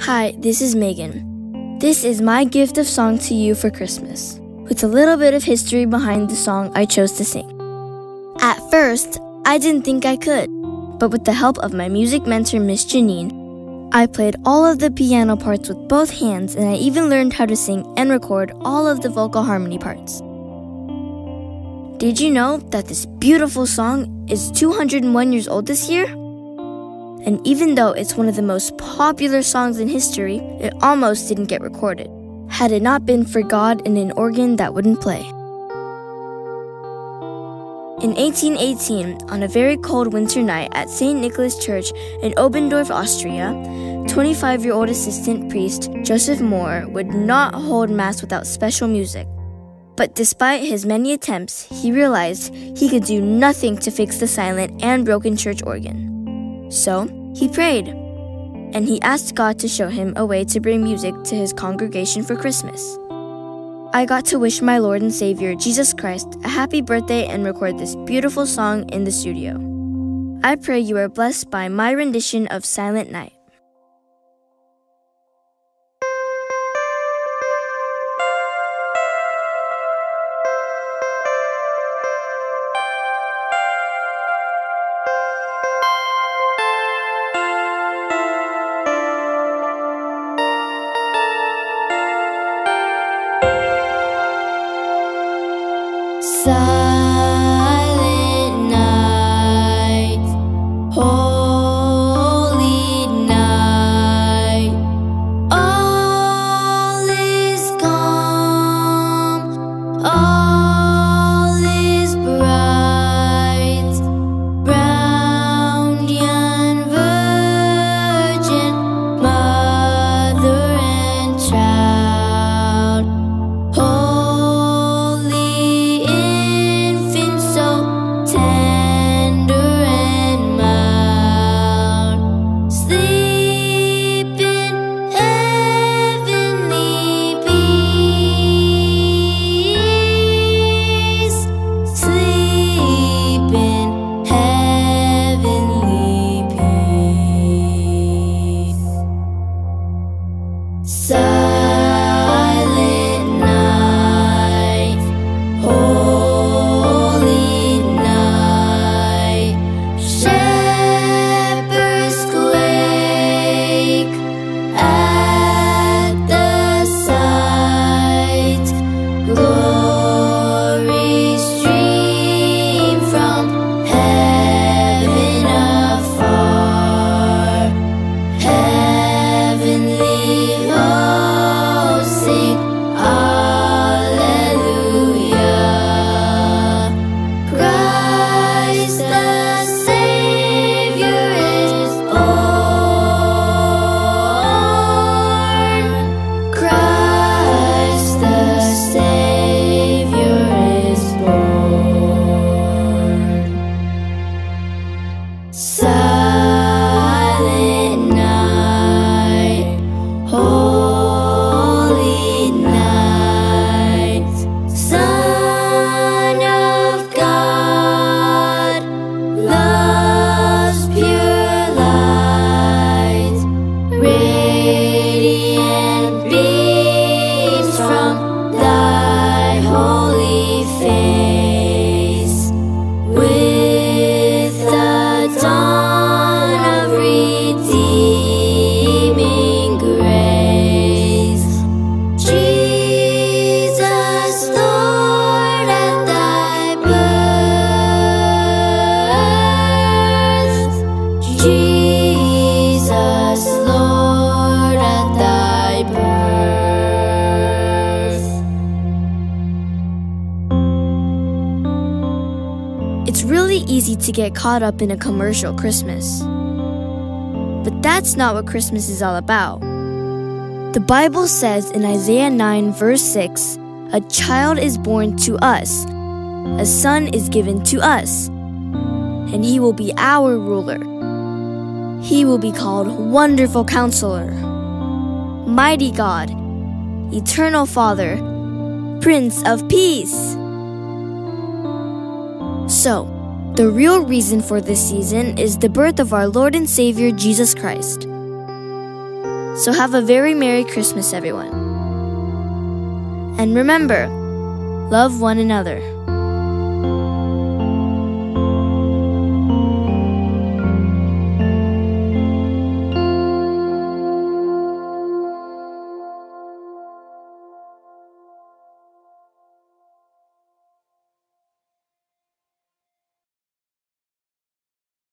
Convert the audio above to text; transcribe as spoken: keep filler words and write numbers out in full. Hi, this is Megan. This is my gift of song to you for Christmas, with a little bit of history behind the song I chose to sing. At first, I didn't think I could, but with the help of my music mentor, Miss Jeanine, I played all of the piano parts with both hands, and I even learned how to sing and record all of the vocal harmony parts. Did you know that this beautiful song is two hundred one years old this year? And even though it's one of the most popular songs in history, it almost didn't get recorded, had it not been for God and an organ that wouldn't play. In eighteen eighteen, on a very cold winter night at Saint Nicholas Church in Oberndorf, Austria, twenty-five-year-old assistant priest Joseph Mohr would not hold Mass without special music. But despite his many attempts, he realized he could do nothing to fix the silent and broken church organ. So, he prayed, and he asked God to show him a way to bring music to his congregation for Christmas. I got to wish my Lord and Savior, Jesus Christ, a happy birthday and record this beautiful song in the studio. I pray you are blessed by my rendition of Silent Night. Silent night, holy night, all is calm, all is bright, round yon virgin, mother and child, It's really easy to get caught up in a commercial Christmas. But that's not what Christmas is all about. The Bible says in Isaiah nine verse six, "A child is born to us, a son is given to us, and he will be our ruler. He will be called Wonderful Counselor, Mighty God, Eternal Father, Prince of Peace." So, the real reason for this season is the birth of our Lord and Savior, Jesus Christ. So have a very Merry Christmas, everyone. And remember, love one another.